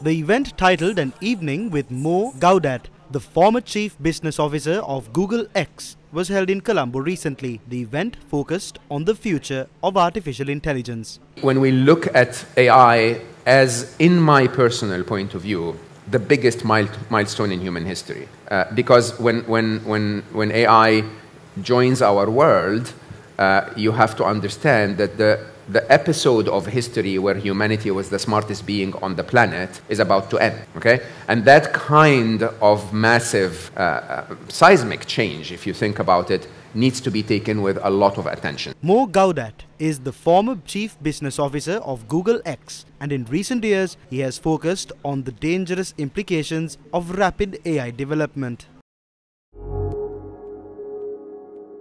The event, titled An Evening with Mo Gawdat, the former chief business officer of Google X, was held in Colombo recently. The event focused on the future of artificial intelligence. When we look at AI as, in my personal point of view, the biggest milestone in human history, because when AI joins our world, you have to understand that the episode of history where humanity was the smartest being on the planet is about to end, okay? And that kind of massive seismic change, if you think about it, needs to be taken with a lot of attention. Mo Gawdat is the former chief business officer of Google X, and in recent years, he has focused on the dangerous implications of rapid AI development.